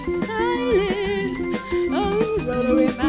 Silence, oh, runaway man.